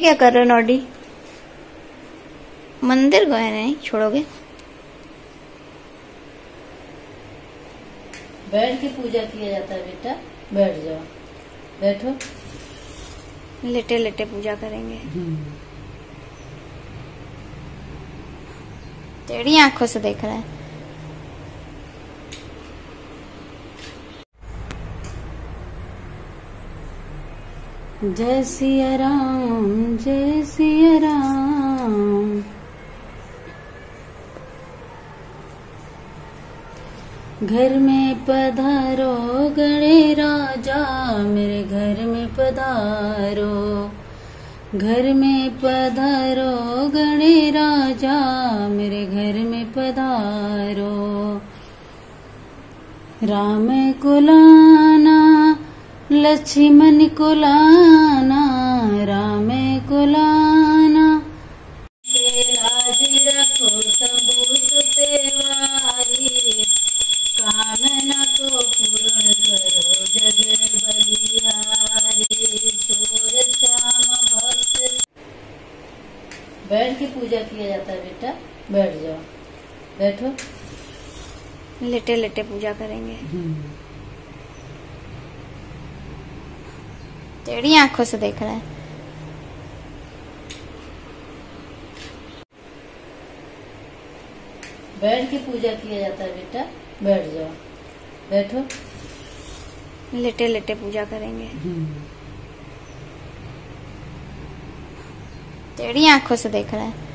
क्या कर रहे हो नॉडी? मंदिर गए? नहीं छोड़ोगे? बैठ के पूजा किया जाता है बेटा, बैठ जाओ, बैठो, लेटे लेटे पूजा करेंगे। टेढ़ी आंखों से देख रहा है। जय सिया राम, जय सिया राम, घर में पधारो गणे राजा, मेरे घर में पधारो, घर में पधारो गणे राजा, मेरे घर में पधारो। राम को लाना, लक्ष्मण को लाना, राम को लाना, रखो सबूत तेवारी, कामना को पूर्ण करो जग बलिहारी। शोर श्याम भक्त, बैठ के पूजा किया जाता है बेटा, बैठ जाओ, बैठो, लेटे लेटे पूजा करेंगे। टेढ़ी आंखों से देख रहा है। बैठ के पूजा किया जाता है बेटा, बैठ जाओ, बैठो, लेटे लेटे पूजा करेंगे। टेढ़ी आंखों से देख रहा है।